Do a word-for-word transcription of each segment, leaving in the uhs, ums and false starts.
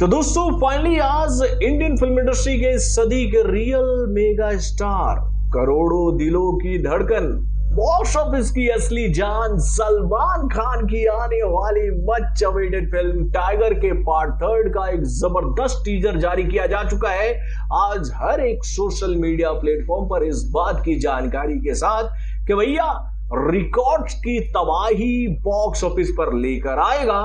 तो दोस्तों फाइनली आज इंडियन फिल्म इंडस्ट्री के सदी के रियल मेगा स्टार, करोड़ों दिलों की धड़कन, बॉक्स ऑफिस की असली जान सलमान खान की आने वाली मच अवेटेड फिल्म टाइगर के पार्ट थर्ड का एक जबरदस्त टीजर जारी किया जा चुका है। आज हर एक सोशल मीडिया प्लेटफॉर्म पर इस बात की जानकारी के साथ कि भैया रिकॉर्ड्स की तबाही बॉक्स ऑफिस पर लेकर आएगा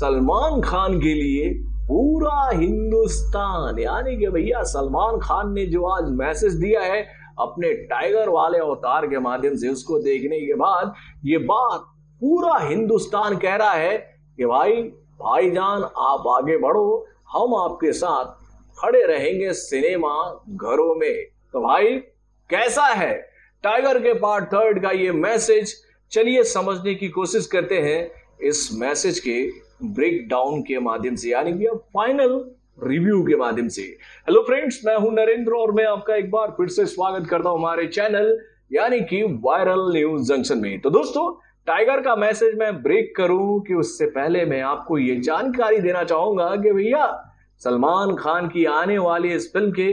सलमान खान के लिए पूरा हिंदुस्तान। यानी कि भैया सलमान खान ने जो आज मैसेज दिया है अपने टाइगर वाले अवतार के माध्यम से, उसको देखने के बाद ये बात पूरा हिंदुस्तान कह रहा है कि भाई भाईजान आप आगे बढ़ो, हम आपके साथ खड़े रहेंगे सिनेमा घरों में। तो भाई कैसा है टाइगर के पार्ट थर्ड का ये मैसेज, चलिए समझने की कोशिश करते हैं इस मैसेज के ब्रेकडाउन के माध्यम से, यानी कि फाइनल रिव्यू के माध्यम से। हेलो फ्रेंड्स, मैं हूं नरेंद्र और मैं आपका एक बार फिर से स्वागत करता हूं हमारे चैनल यानी कि वायरल न्यूज जंक्शन में। तो दोस्तों टाइगर का मैसेज मैं ब्रेक करूं कि उससे पहले मैं आपको ये जानकारी देना चाहूंगा कि भैया सलमान खान की आने वाली इस फिल्म के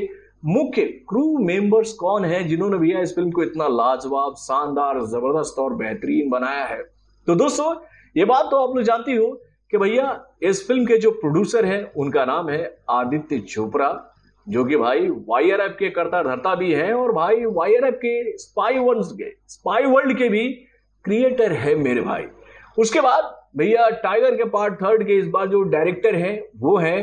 मुख्य क्रू मेंबर्स कौन हैं, जिन्होंने भैया इस फिल्म को इतना लाजवाब, शानदार, जबरदस्त और बेहतरीन बनाया है। तो दोस्तों ये बात तो आप लोग जानती हो कि भैया इस फिल्म के जो प्रोड्यूसर हैं उनका नाम है आदित्य चोपड़ा, जो कि भाई वाईआरएफ के कर्ता धर्ता भी हैं और भाई वाईआरएफ के स्पाई वर्ल्ड के स्पाई वर्ल्ड के भी क्रिएटर है मेरे भाई। उसके बाद भैया टाइगर के पार्ट थर्ड के इस बार जो डायरेक्टर हैं वो है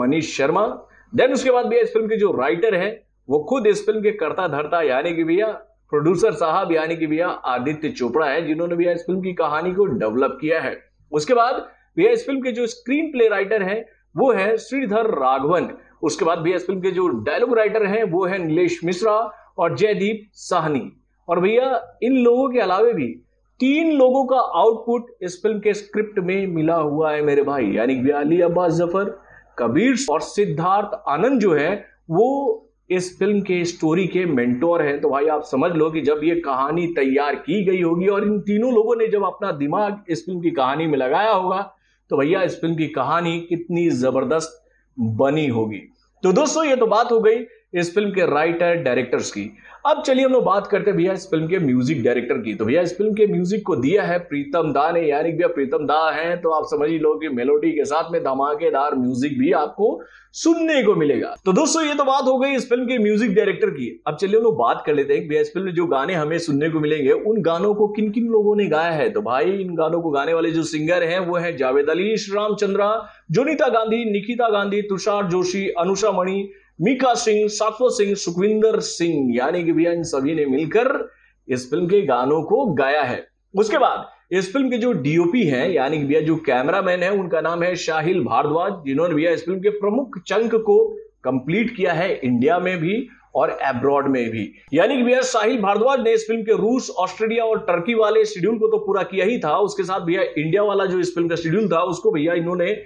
मनीष शर्मा। देन उसके बाद भैया इस फिल्म के जो राइटर हैं वो खुद इस फिल्म के कर्ता धर्ता यानी कि भैया प्रोड्यूसर साहब यानी कि भैया आदित्य चोपड़ा है, जिन्होंने भैया इस फिल्म की कहानी को डेवलप किया है। उसके बाद भैया इस फिल्म के जो स्क्रीन प्ले राइटर हैं वो है श्रीधर राघवन। उसके बाद भैया इस फिल्म के जो डायलॉग राइटर हैं वो है नीरज मिश्रा और जयदीप साहनी। और भैया इन लोगों के अलावे भी तीन लोगों का आउटपुट इस फिल्म के स्क्रिप्ट में मिला हुआ है मेरे भाई, यानी कि अली अब्बास जफर, कबीर और सिद्धार्थ आनंद जो है वो इस फिल्म के स्टोरी के मेंटोर हैं। तो भाई आप समझ लो कि जब ये कहानी तैयार की गई होगी और इन तीनों लोगों ने जब अपना दिमाग इस फिल्म की कहानी में लगाया होगा तो भैया इस फिल्म की कहानी कितनी जबरदस्त बनी होगी। तो दोस्तों ये तो बात हो गई इस फिल्म के राइटर डायरेक्टर्स की। अब चलिए हम लोग बात करते हैं भैया इस फिल्म के म्यूजिक डायरेक्टर की। तो भैया इस फिल्म के म्यूजिक को दिया है प्रीतम दा ने, यानी भैया प्रीतम दा है तो आप समझ ही लो कि मेलोडी के साथ में धमाकेदार म्यूजिक भी आपको सुनने को मिलेगा। तो दोस्तों ये तो बात हो गई इस फिल्म के म्यूजिक डायरेक्टर की। अब चलिए हम लोग बात कर लेते हैं भैया इस फिल्म में जो गाने हमें सुनने को मिलेंगे उन गानों को किन किन लोगों ने गाया है। तो भाई इन गानों को गाने वाले जो सिंगर हैं वो है जावेद अली, रामचंद्रा, सुनीता गांधी, निकिता गांधी, तुषार जोशी, अनुषा मणि, मीका सिंह, साक्षो सिंह, सुखविंदर सिंह, यानी कि भैया इन सभी ने मिलकर इस फिल्म के गानों को गाया है। उसके बाद इस फिल्म के जो डीओपी हैं यानी कि भैया जो कैमरामैन है उनका नाम है साहिल भारद्वाज, जिन्होंने भैया इस फिल्म के प्रमुख चंक को कंप्लीट किया है इंडिया में भी और अब्रॉड में भी। यानी कि भैया साहिल भारद्वाज ने इस फिल्म के रूस, ऑस्ट्रेलिया और टर्की वाले शेड्यूल को तो पूरा किया ही था, उसके साथ भैया इंडिया वाला जो इस फिल्म का शेड्यूल था उसको भैया इन्होंने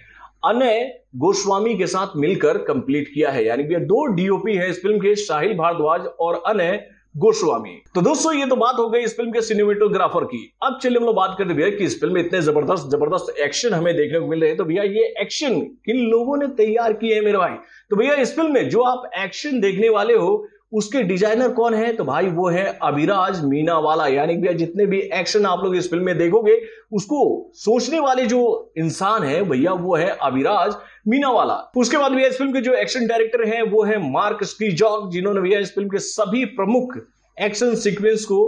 अनय गोस्वामी के साथ मिलकर कंप्लीट किया है। यानी कि दो डीओपी हैं इस फिल्म के, साहिल भारद्वाज और अनय गोस्वामी। तो दोस्तों ये तो बात हो गई इस फिल्म के सिनेमेटोग्राफर की। अब चलिए हम लोग बात करते हैं भैया कि इस फिल्म में इतने जबरदस्त जबरदस्त एक्शन हमें देखने को मिल रहे हैं। तो भैया ये एक्शन किन लोगों ने तैयार किए हैं मेरे भाई। तो भैया इस फिल्म में जो आप एक्शन देखने वाले हो उसके डिजाइनर कौन है, तो भाई वो है अविराज मीना वाला। यानी भैया जितने भी एक्शन आप लोग इस फिल्म में देखोगे उसको सोचने वाले जो इंसान है भैया वो है अविराज मीना वाला। उसके बाद भैया इस फिल्म के जो एक्शन डायरेक्टर हैं वो है मार्क स्कीजॉक, जिन्होंने भैया इस फिल्म के सभी प्रमुख एक्शन सीक्वेंस को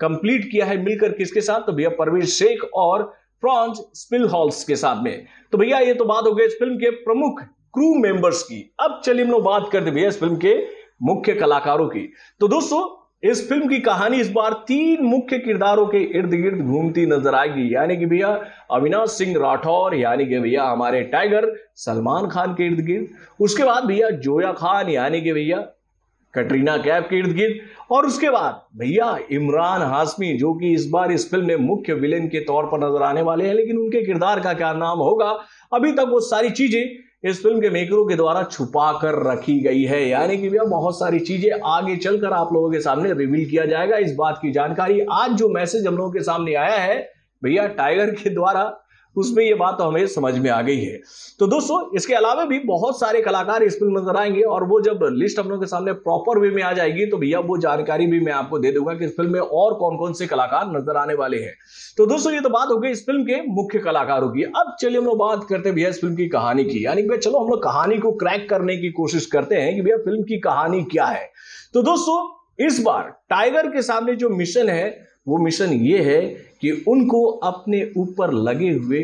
कंप्लीट किया है मिलकर किसके साथ, तो भैया परवेज शेख और फ्रांज स्पिलहॉल्स के साथ में। तो भैया ये तो बात हो गई इस फिल्म के प्रमुख क्रू मेंबर्स की। अब चलिए हम लोग बात करते भैया इस फिल्म के मुख्य कलाकारों की। तो दोस्तों इस फिल्म की कहानी इस बार तीन मुख्य किरदारों के इर्द गिर्द घूमती नजर आएगी, यानी कि भैया अविनाश सिंह राठौर यानी कि भैया हमारे टाइगर सलमान खान के इर्द गिर्द, उसके बाद भैया जोया खान यानी कि भैया कटरीना कैफ के इर्द गिर्द, और उसके बाद भैया इमरान हाशमी जो कि इस बार इस फिल्म में मुख्य विलेन के तौर पर नजर आने वाले हैं। लेकिन उनके किरदार का क्या नाम होगा अभी तक वो सारी चीजें इस फिल्म के मेकरों के द्वारा छुपा कर रखी गई है। यानी कि भैया बहुत सारी चीजें आगे चलकर आप लोगों के सामने रिवील किया जाएगा। इस बात की जानकारी आज जो मैसेज हम लोगों के सामने आया है भैया टाइगर के द्वारा उसमें ये बात हमें समझ में आ गई है। तो दोस्तों इसके अलावा भी बहुत सारे कलाकार इस फिल्म में नजर आएंगे और वो जब लिस्ट हम लोग के सामने प्रॉपर वे में आ जाएगी तो भैया वो जानकारी भी मैं आपको दे दूंगा कि इस फिल्म में और कौन कौन से कलाकार नजर आने वाले हैं। तो दोस्तों ये तो बात हो गई इस फिल्म के मुख्य कलाकारों की। अब चलिए हम लोग बात करते हैं भैया इस फिल्म की कहानी की, यानी कि चलो हम लोग कहानी को क्रैक करने की कोशिश करते हैं कि भैया फिल्म की कहानी क्या है। तो दोस्तों इस बार टाइगर के सामने जो मिशन है वो मिशन ये है कि उनको अपने ऊपर लगे हुए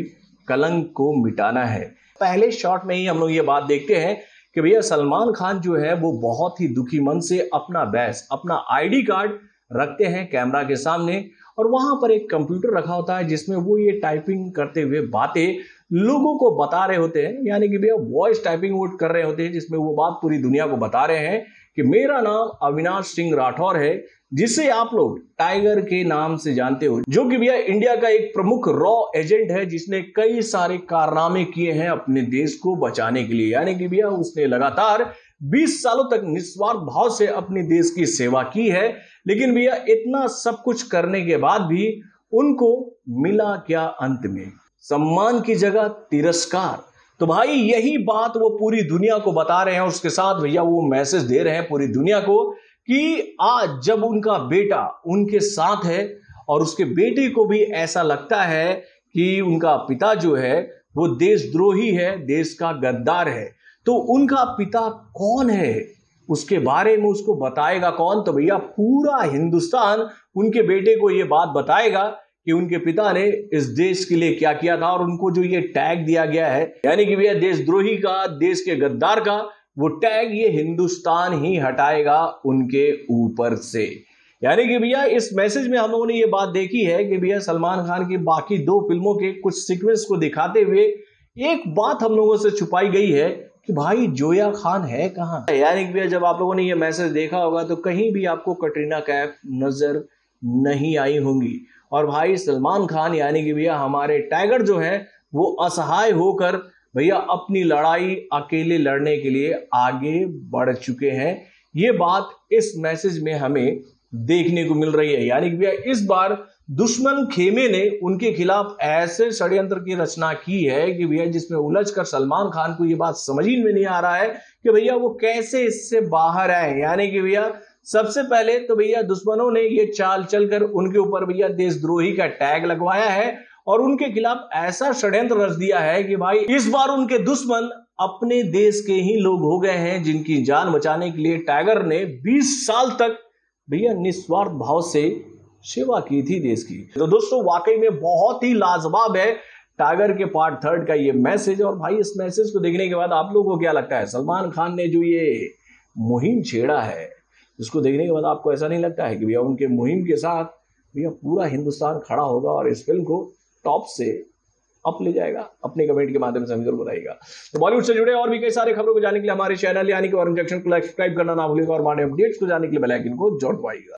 कलंक को मिटाना है। पहले शॉट में ही हम लोग ये बात देखते हैं कि भैया सलमान खान जो है वो बहुत ही दुखी मन से अपना बैस अपना आईडी कार्ड रखते हैं कैमरा के सामने और वहां पर एक कंप्यूटर रखा होता है जिसमें वो ये टाइपिंग करते हुए बातें लोगों को बता रहे होते हैं, यानी कि भैया वॉइस टाइपिंग वो कर रहे होते हैं जिसमें वो बात पूरी दुनिया को बता रहे हैं कि मेरा नाम अविनाश सिंह राठौर है, जिसे आप लोग टाइगर के नाम से जानते हो, जो कि भैया इंडिया का एक प्रमुख रॉ एजेंट है जिसने कई सारे कारनामे किए हैं अपने देश को बचाने के लिए। यानी कि भैया उसने लगातार बीस सालों तक निस्वार्थ भाव से अपने देश की सेवा की है, लेकिन भैया इतना सब कुछ करने के बाद भी उनको मिला क्या अंत में? सम्मान की जगह तिरस्कार। तो भाई यही बात वो पूरी दुनिया को बता रहे हैं, उसके साथ भैया वो मैसेज दे रहे हैं पूरी दुनिया को कि आज जब उनका बेटा उनके साथ है और उसके बेटे को भी ऐसा लगता है कि उनका पिता जो है वो देशद्रोही है, देश का गद्दार है, तो उनका पिता कौन है उसके बारे में उसको बताएगा कौन? तो भैया पूरा हिंदुस्तान उनके बेटे को ये बात बताएगा कि उनके पिता ने इस देश के लिए क्या किया था और उनको जो ये टैग दिया गया है, यानी कि भैया देशद्रोही का, देश के गद्दार का, वो टैग ये हिंदुस्तान ही हटाएगा उनके ऊपर से। यानी कि भैया इस मैसेज में हम लोगों ने ये बात देखी है कि भैया सलमान खान की बाकी दो फिल्मों के कुछ सीक्वेंस को दिखाते हुए एक बात हम लोगों से छुपाई गई है कि भाई जोया खान है कहाँ। यानी कि भैया जब आप लोगों ने ये मैसेज देखा होगा तो कहीं भी आपको कटरीना कैफ नजर नहीं आई होंगी और भाई सलमान खान यानी कि भैया हमारे टाइगर जो है वो असहाय होकर भैया अपनी लड़ाई अकेले लड़ने के लिए आगे बढ़ चुके हैं। ये बात इस मैसेज में हमें देखने को मिल रही है। यानी कि भैया इस बार दुश्मन खेमे ने उनके खिलाफ ऐसे षड्यंत्र की रचना की है कि भैया जिसमें उलझकर सलमान खान को ये बात समझ में नहीं आ रहा है कि भैया वो कैसे इससे बाहर आए। यानी कि भैया सबसे पहले तो भैया दुश्मनों ने ये चाल चलकर उनके ऊपर भैया देशद्रोही का टैग लगवाया है और उनके खिलाफ ऐसा षड्यंत्र रच दिया है कि भाई इस बार उनके दुश्मन अपने देश के ही लोग हो गए हैं जिनकी जान बचाने के लिए टाइगर ने बीस साल तक भैया निस्वार्थ भाव से सेवा की थी देश की। तो दोस्तों वाकई में बहुत ही लाजवाब है टाइगर के पार्ट थर्ड का ये मैसेज। और भाई इस मैसेज को देखने के बाद आप लोगों को क्या लगता है, सलमान खान ने जो ये मुहिम छेड़ा है इसको देखने के बाद आपको ऐसा नहीं लगता है कि भैया उनके मुहिम के साथ भैया पूरा हिंदुस्तान खड़ा होगा और इस फिल्म को टॉप से अप ले जाएगा? अपने कमेंट के माध्यम से हमें जरूर बताइएगा। तो बॉलीवुड से जुड़े और भी कई सारे खबरों को जानने के लिए हमारे चैनल यानी कि और इंजेक्शन को सब्सक्राइब करना ना भूलिएगा और हमारे अपडेट्स को जानने के लिए बेल आइकन को जरूर दबाइएगा।